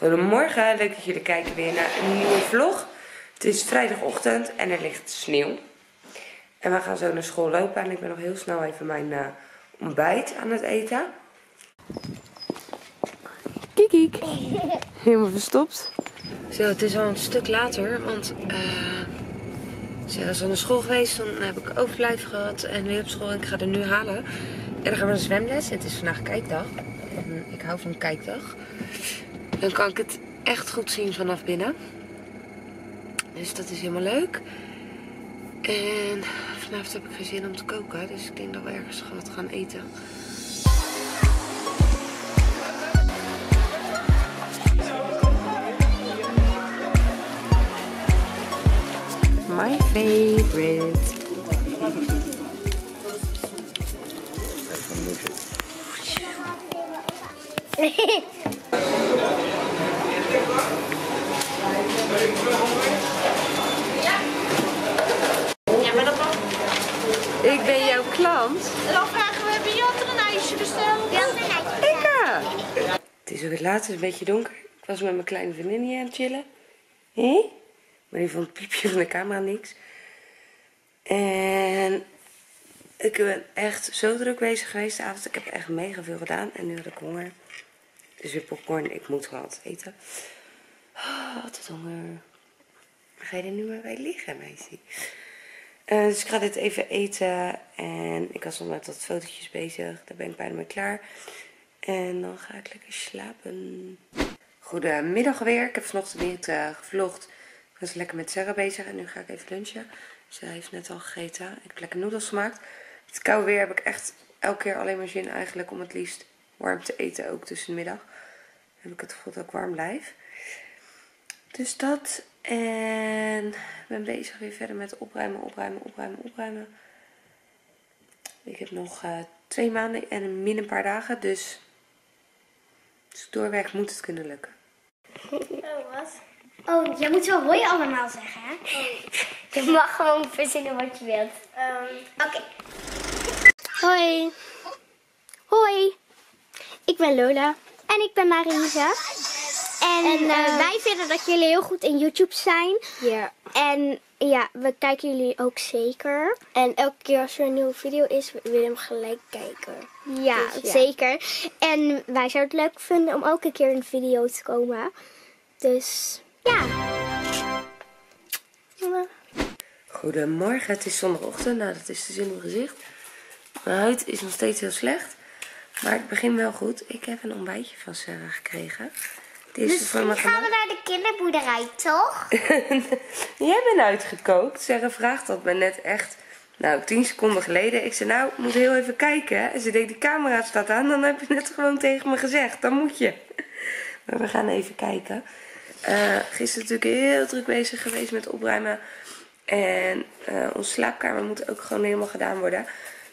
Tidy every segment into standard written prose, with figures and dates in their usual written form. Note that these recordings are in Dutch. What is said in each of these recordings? Goedemorgen, leuk dat jullie kijken weer naar een nieuwe vlog. Het is vrijdagochtend en er ligt sneeuw. En we gaan zo naar school lopen en ik ben nog heel snel even mijn ontbijt aan het eten. Kiek. Helemaal verstopt. Zo, het is al een stuk later, want Sarah is al naar school geweest. Dan heb ik overlijf gehad en weer op school en ik ga er nu halen. En dan gaan we naar zwemles. Het is vandaag kijkdag. En ik hou van kijkdag. Dan kan ik het echt goed zien vanaf binnen. Dus dat is helemaal leuk. En vanavond heb ik geen zin om te koken, dus ik denk dat we ergens wat gaan eten. My favorite. Ik ben jouw klant. Dan vragen we, hebben jullie een ijsje besteld? Ja, lekker. Het is ook het laatste, een beetje donker. Ik was met mijn kleine vriendin hier aan het chillen. Maar die vond het piepje van de camera niks. En ik ben echt zo druk bezig geweest de avond. Ik heb echt mega veel gedaan. En nu had ik honger. Dus weer popcorn. Ik moet gewoon altijd eten. Oh, wat een honger. Ga je er nu maar bij liggen, meisje? Dus ik ga dit even eten. En ik was nog met wat fotootjes bezig. Daar ben ik bijna mee klaar. En dan ga ik lekker slapen. Goedemiddag weer. Ik heb vanochtend niet gevlogd. Ik was lekker met Sarah bezig en nu ga ik even lunchen. Ze heeft net al gegeten. Ik heb lekker noedels gemaakt. Het koude weer heb ik echt elke keer alleen maar zin eigenlijk om het liefst warm te eten. Ook tussen de middag. Dan heb ik het gevoel dat ik warm blijf. Dus dat. En ik ben bezig weer verder met opruimen. Ik heb nog 2 maanden en min een paar dagen. Dus als ik doorwerk moet het kunnen lukken. Oh, wat? Oh, jij moet wel hoi allemaal zeggen, hè? Oh. Je mag gewoon verzinnen wat je wilt. Oké. Hoi. Hoi. Ik ben Lola. En ik ben Marisa. En wij vinden dat jullie heel goed in YouTube zijn. Ja. Yeah. En ja, we kijken jullie ook zeker. En elke keer als er een nieuwe video is, willen we hem gelijk kijken. Ja, dus, ja, zeker. En wij zouden het leuk vinden om ook een keer een video te komen. Dus ja. Goedemorgen, het is zondagochtend. Nou, dat is de zin in mijn gezicht. Mijn huid is nog steeds heel slecht. Maar ik begin wel goed. Ik heb een ontbijtje van Sarah gekregen. Dus nu gaan we naar de kinderboerderij, toch? Jij bent uitgekookt. Sarah vraagt dat me net echt, nou, 10 seconden geleden. Ik zei, nou, moet heel even kijken. En ze deed, de camera staat aan. Dan heb je net gewoon tegen me gezegd. Dan moet je. Maar we gaan even kijken. Gisteren natuurlijk heel druk bezig geweest met opruimen. En onze slaapkamer moet ook gewoon helemaal gedaan worden.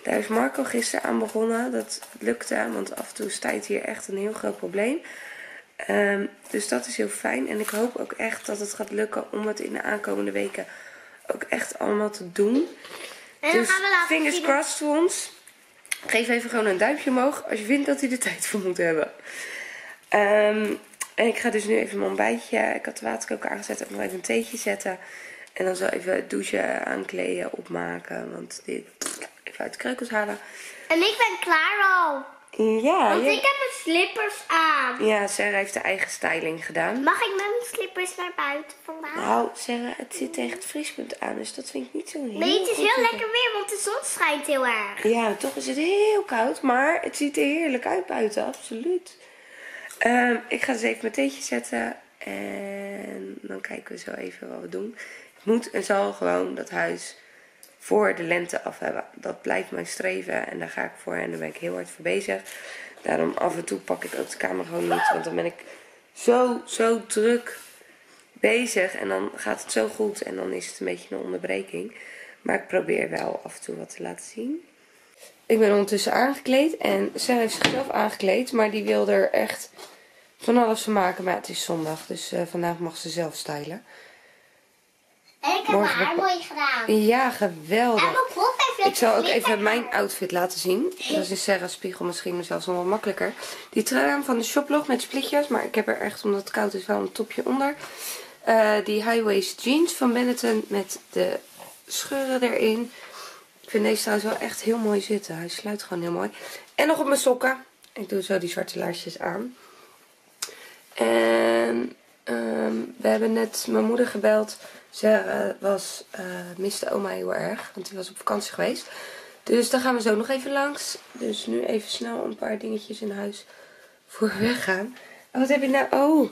Daar is Marco gisteren aan begonnen. Dat lukte, want af en toe staat hier echt een heel groot probleem. Dus dat is heel fijn. En ik hoop ook echt dat het gaat lukken om het in de aankomende weken ook echt allemaal te doen. En dus fingers crossed voor ons. Geef even gewoon een duimpje omhoog als je vindt dat hij er tijd voor moet hebben. En ik ga dus nu even mijn ontbijtje, ik had de waterkoker aangezet, en nog even een theetje zetten. En dan zal even douchen, aankleden, opmaken, want dit even uit de kreukels halen. En ik ben klaar al. Ja. Want ik heb mijn slippers aan. Ja, Sarah heeft haar eigen styling gedaan. Mag ik met mijn slippers naar buiten vandaag? Nou, Sarah, het zit tegen het vriespunt aan, dus dat vind ik niet zo heel. Nee, het is heel lekker weer, want de zon schijnt heel erg. Ja, toch is het heel koud, maar het ziet er heerlijk uit buiten, absoluut. Ik ga dus even mijn theetje zetten en dan kijken we zo even wat we doen. Ik moet en zal gewoon dat huis voor de lente af hebben. Dat blijft mijn streven en daar ga ik voor en daar ben ik heel hard voor bezig. Daarom af en toe pak ik ook de camera gewoon niet, want dan ben ik zo druk bezig en dan gaat het zo goed en dan is het een beetje een onderbreking. Maar ik probeer wel af en toe wat te laten zien. Ik ben ondertussen aangekleed en Sarah heeft zichzelf aangekleed, maar die wil er echt van alles van maken. Maar het is zondag, dus vandaag mag ze zelf stylen. En ik heb mijn haar mooi gedaan. Ja, geweldig. En mijn broek heeft veel. Ik zal ook even mijn outfit laten zien. Dat is in Sarah's spiegel misschien zelfs nog wel makkelijker. Die trui aan van de shoplog met splitjes. Maar ik heb er echt, omdat het koud is, wel een topje onder. Die high-waist jeans van Benetton met de scheuren erin. Ik vind deze trouwens wel echt heel mooi zitten. Hij sluit gewoon heel mooi. En nog op mijn sokken. Ik doe zo die zwarte laarsjes aan. En we hebben net mijn moeder gebeld. Sarah miste oma heel erg. Want die was op vakantie geweest. Dus daar gaan we zo nog even langs. Dus nu even snel een paar dingetjes in huis voor weggaan. Oh, wat heb je nou? Oh,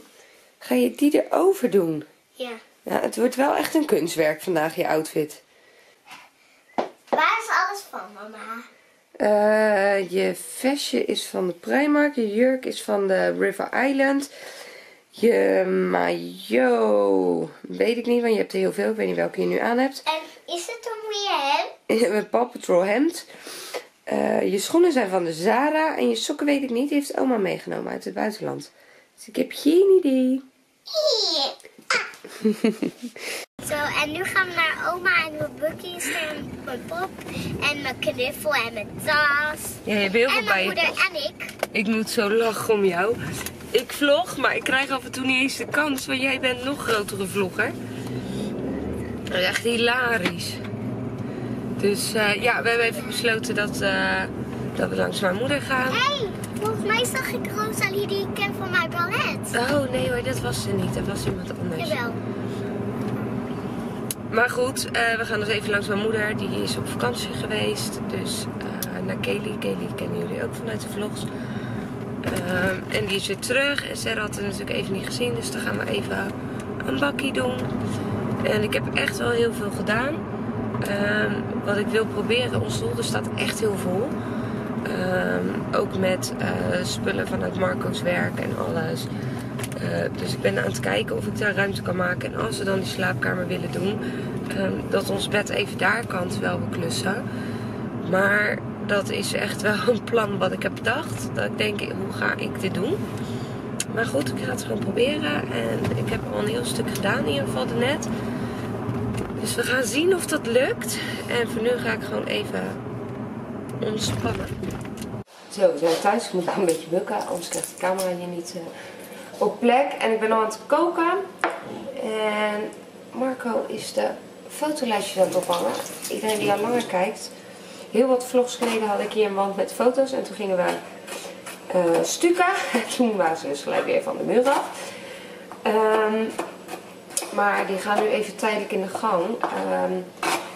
ga je die erover doen? Ja. Nou, het wordt wel echt een kunstwerk vandaag, je outfit. Waar is alles van, mama? Je vestje is van de Primark. Je jurk is van de River Island. Je maillot. Weet ik niet, want je hebt er heel veel. Ik weet niet welke je nu aan hebt. En is het een mooie hemd? Een Paw Patrol hemd. Je schoenen zijn van de Zara. En je sokken weet ik niet. Die heeft oma meegenomen uit het buitenland. Dus ik heb geen idee. Zo, en nu gaan we naar oma en mijn bukjes en mijn pop en mijn knuffel en mijn tas. Ja, je hebt heel veel bij je. En mijn moeder en ik. Ik moet zo lachen om jou. Ik vlog, maar ik krijg af en toe niet eens de kans, want jij bent nog grotere vlogger. Dat is echt hilarisch. Dus ja, we hebben even besloten dat we langs mijn moeder gaan. Hey. Volgens mij zag ik Rosalie die ik ken van mijn ballet. Oh nee hoor, dat was ze niet. Dat was iemand anders. Jawel. Maar goed, we gaan dus even langs mijn moeder. Die is op vakantie geweest. Dus naar Kelly. Kelly kennen jullie ook vanuit de vlogs. En die is weer terug. En Sarah had het natuurlijk even niet gezien. Dus dan gaan we even een bakkie doen. En ik heb echt wel heel veel gedaan. Wat ik wil proberen, ons zolder staat echt heel vol. Ook met spullen vanuit Marco's werk en alles. Dus ik ben aan het kijken of ik daar ruimte kan maken. En als we dan die slaapkamer willen doen, dat ons bed even daar kan terwijl we klussen. Maar dat is echt wel een plan wat ik heb bedacht. Dat ik denk, hoe ga ik dit doen? Maar goed, ik ga het gewoon proberen. En ik heb al een heel stuk gedaan in ieder geval daarnet. Dus we gaan zien of dat lukt. En voor nu ga ik gewoon even ontspannen. Zo, we zijn thuis. Ik moet nog een beetje bukken, anders krijgt de camera hier niet op plek. En ik ben al aan het koken. En Marco is de fotolijstjes aan het ophangen. Iedereen die al langer kijkt. Heel wat vlogs geleden had ik hier een wand met foto's. En toen gingen we stukken. Toen waren ze dus gelijk weer van de muur af. Maar die gaan nu even tijdelijk in de gang.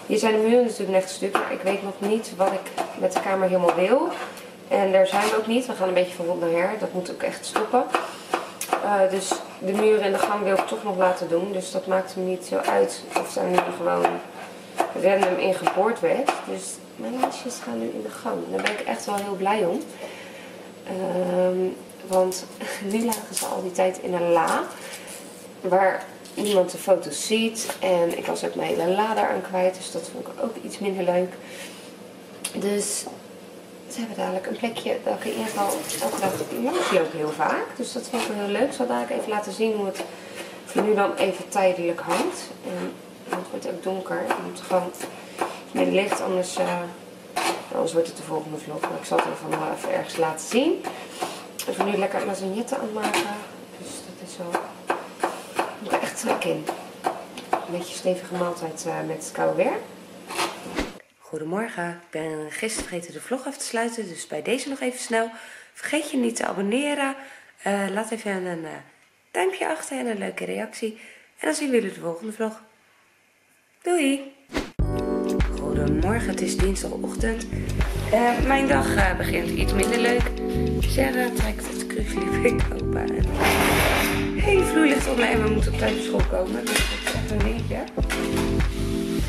Hier zijn de muren natuurlijk net gestukken. Ik weet nog niet wat ik met de kamer helemaal wil. En daar zijn we ook niet. We gaan een beetje van rond naar her. Dat moet ook echt stoppen. Dus de muren in de gang wil ik toch nog laten doen. Dus dat maakt me niet zo uit of daar nu gewoon random in geboord werd. Dus mijn lijstjes gaan nu in de gang. Daar ben ik echt wel heel blij om. Want nu lagen ze al die tijd in een la. Waar niemand de foto's ziet. En ik was ook mijn hele la daaraan kwijt. Dus dat vond ik ook iets minder leuk. Dus ze hebben dadelijk een plekje dat ik in ieder geval elke dag langs loop heel vaak. Dus dat vond ik wel heel leuk. Ik zal dadelijk even laten zien hoe het voor nu dan even tijdelijk hangt. En het wordt ook donker. Je moet gewoon met licht, anders wordt het de volgende vlog. Maar ik zal het wel even ergens laten zien. Ik ben nu lekker lasagnette aan het maken. Dus dat is wel... Ik moet er echt trek in. Een beetje stevige maaltijd met koude weer. Goedemorgen, ik ben gisteren vergeten de vlog af te sluiten, dus bij deze nog even snel. Vergeet je niet te abonneren, laat even een duimpje achter en een leuke reactie. En dan zien we jullie de volgende vlog. Doei! Goedemorgen, het is dinsdagochtend. Mijn dag begint iets minder leuk. Sarah trekt het kruisliep open. Hele vloer ligt op mij en we moeten op tijd op school komen, dus dat is echt een dingetje.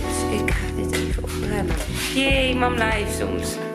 Dus ik ga dit even opruimen. Jee, mam live soms.